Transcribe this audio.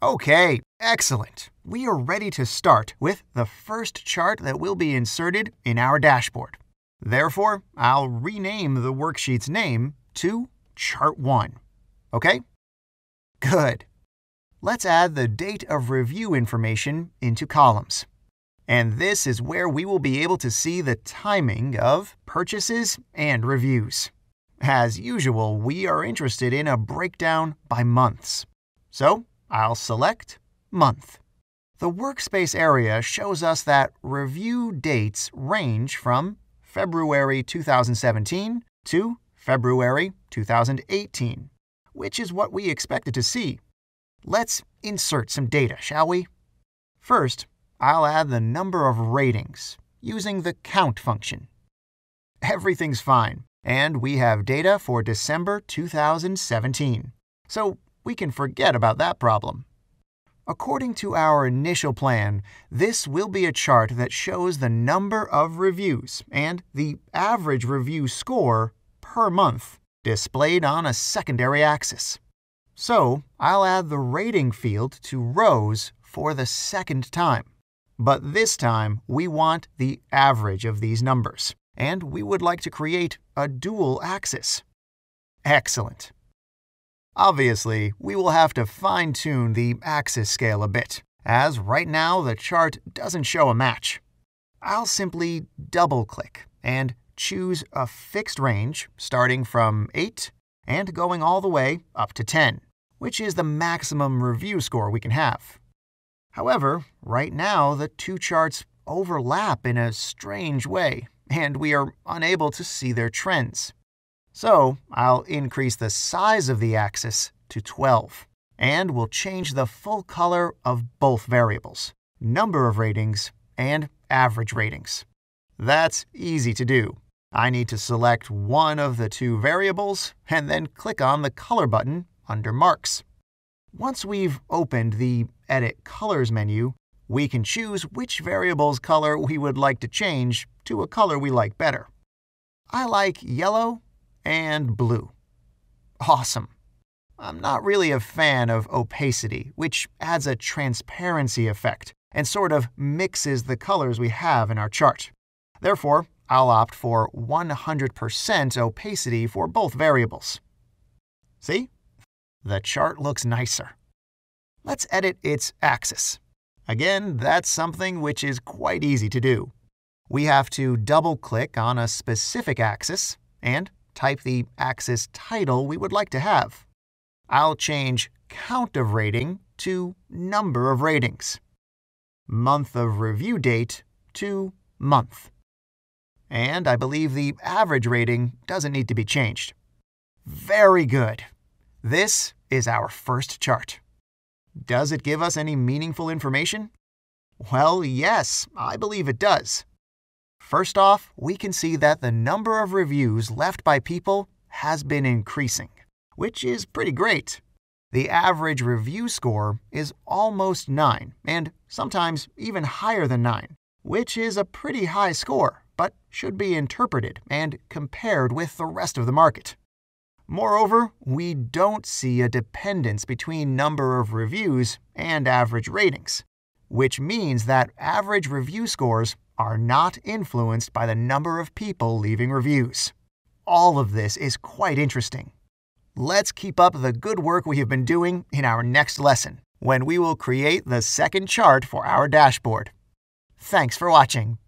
Okay, excellent. We are ready to start with the first chart that will be inserted in our dashboard. Therefore, I'll rename the worksheet's name to Chart 1. Okay? Good. Let's add the date of review information into columns. And this is where we will be able to see the timing of purchases and reviews. As usual, we are interested in a breakdown by months. So I'll select Month. The workspace area shows us that review dates range from February 2017 to February 2018, which is what we expected to see. Let's insert some data, shall we? First, I'll add the number of ratings using the count function. Everything's fine, and we have data for December 2017, so we can forget about that problem. According to our initial plan, this will be a chart that shows the number of reviews and the average review score per month displayed on a secondary axis. So I'll add the rating field to rows for the second time. But this time, we want the average of these numbers, and we would like to create a dual axis. Excellent. Obviously, we will have to fine-tune the axis scale a bit, as right now the chart doesn't show a match. I'll simply double-click and choose a fixed range starting from 8 and going all the way up to 10, which is the maximum review score we can have. However, right now the two charts overlap in a strange way, and we are unable to see their trends. So I'll increase the size of the axis to 12, and we'll change the full color of both variables, number of ratings and average ratings. That's easy to do. I need to select one of the two variables and then click on the color button under Marks. Once we've opened the Edit Colors menu, we can choose which variable's color we would like to change to a color we like better. I like yellow and blue. Awesome. I'm not really a fan of opacity, which adds a transparency effect and sort of mixes the colors we have in our chart. Therefore, I'll opt for 100% opacity for both variables. See? The chart looks nicer. Let's edit its axis. Again, that's something which is quite easy to do. We have to double-click on a specific axis and type the axis title we would like to have. I'll change count of rating to number of ratings, month of review date to month. And I believe the average rating doesn't need to be changed. Very good. This is our first chart. Does it give us any meaningful information? Well, yes, I believe it does. First off, we can see that the number of reviews left by people has been increasing, which is pretty great. The average review score is almost 9, and sometimes even higher than 9, which is a pretty high score, but should be interpreted and compared with the rest of the market. Moreover, we don't see a dependence between number of reviews and average ratings, which means that average review scores are not influenced by the number of people leaving reviews. All of this is quite interesting. Let's keep up the good work we have been doing in our next lesson, when we will create the second chart for our dashboard. Thanks for watching.